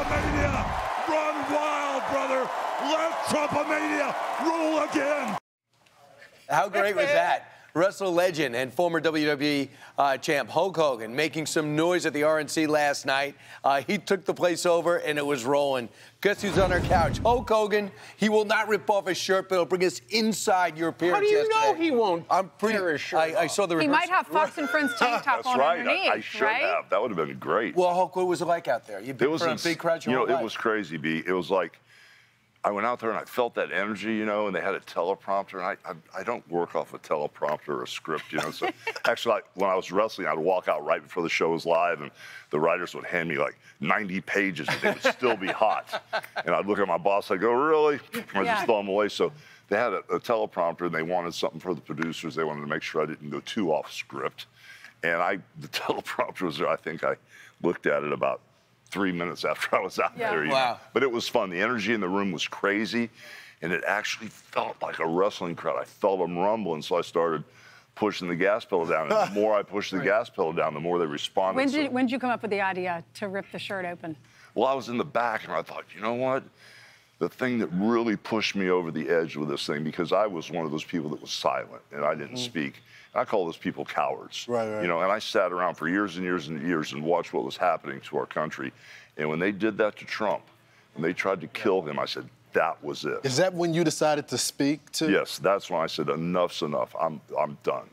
Trumpomania run wild, brother. Let Trumpomania rule again. How great was that? Wrestle legend and former WWE champ Hulk Hogan making some noise at the RNC last night. He took the place over, and it was rolling. Guess who's on our couch? Hulk Hogan. He will not rip off his shirt, but it'll bring us inside your appearance. How do you know he won't tear his shirt off? I saw the rehearsal. He might have Fox and Friends tank top on underneath, right? That's right. I should have. That would have been great. Well, Hulk, what was it like out there? You've been in a big crowd your whole life. It was crazy, B. It was like, I went out there and I felt that energy, you know, and they had a teleprompter, and I don't work off a teleprompter or a script, you know, so actually, when I was wrestling, I'd walk out right before the show was live, and the writers would hand me, like, 90 pages, and they would still be hot, and I'd look at my boss, I'd go, really? And I'd just throw them away, so they had a teleprompter, and they wanted something for the producers, they wanted to make sure I didn't go too off script, and the teleprompter was there, I think I looked at it about 3 minutes after I was out there. Wow. But it was fun. The energy in the room was crazy, and it actually felt like a wrestling crowd. I felt them rumbling, so I started pushing the gas pedal down. And the more I pushed the gas pedal down, the more they responded. When did you come up with the idea to rip the shirt open? Well, I was in the back, and I thought, you know what? The thing that really pushed me over the edge with this thing, because I was one of those people that was silent, and I didn't speak. I call those people cowards, you know, and I sat around for years and years and years and watched what was happening to our country. And when they did that to Trump, when they tried to kill him, I said, that was it. Is that when you decided to speak to? Yes, that's when I said, enough's enough, I'm done,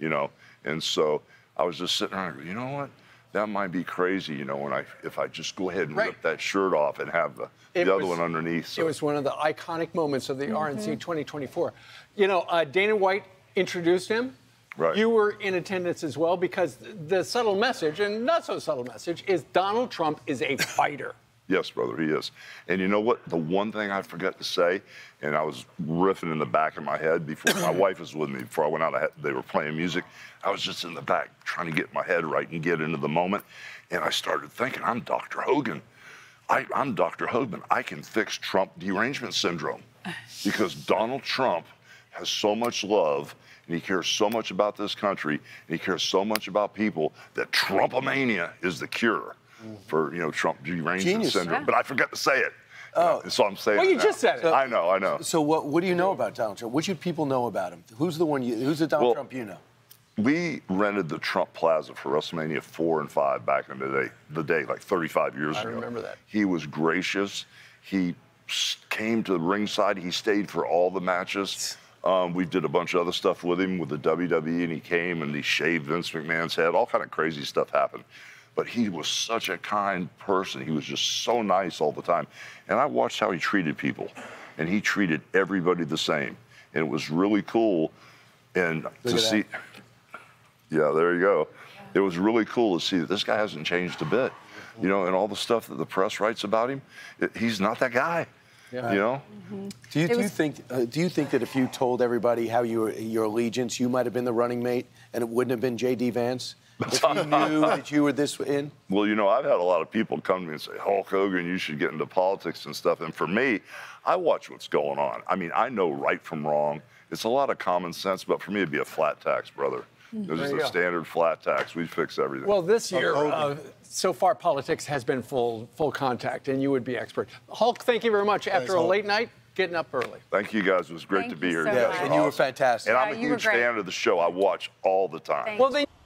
you know? And so I was just sitting around, you know what? That might be crazy, you know, if I just go ahead and rip that shirt off and have the other one underneath. So. It was one of the iconic moments of the RNC 2024. You know, Dana White introduced him. You were in attendance as well, because the subtle message, and not so subtle message, is Donald Trump is a fighter. Yes, brother, he is. And you know what? The one thing I forgot to say, and I was riffing in the back of my head before my wife was with me, before I went out, they were playing music. I was just in the back trying to get my head right and get into the moment. And I started thinking, I'm Dr. Hogan. I'm Dr. Hogan. I can fix Trump derangement syndrome, because Donald Trump has so much love, and he cares so much about this country, and he cares so much about people, that Trumpomania is the cure for, you know, Trump derangement syndrome. But I forgot to say it. Oh. So I'm saying Well, you just said it. So, I know. So what do you know about Donald Trump? What should people know about him? Who's the Donald Trump you know? We rented the Trump Plaza for WrestleMania 4 and 5 back in the day, like 35 years ago. I remember that. He was gracious. He came to the ringside. He stayed for all the matches. We did a bunch of other stuff with him, with the WWE, and he came and he shaved Vince McMahon's head. All kind of crazy stuff happened. But he was such a kind person. He was just so nice all the time. And I watched how he treated people, and he treated everybody the same. And it was really cool. And to see... Yeah, there you go. It was really cool to see that this guy hasn't changed a bit. You know, and all the stuff that the press writes about him, he's not that guy. Yeah. You know? Do you think that if you told everybody how your allegiance, you might have been the running mate, and it wouldn't have been J.D. Vance? If you knew that you were this in? Well, you know, I've had a lot of people come to me and say, Hulk Hogan, you should get into politics and stuff. And for me, I watch what's going on. I mean, I know right from wrong. It's a lot of common sense, but for me, it'd be a flat tax, brother. This is a standard flat tax. We fix everything. Well, this year, so far, politics has been full contact, and you would be expert. Hulk, thank you very much. Thanks, Hulk. Late night, getting up early. Thank you, guys. It was great to be here. So and you were fantastic. And I'm a huge fan of the show. I watch all the time. Well,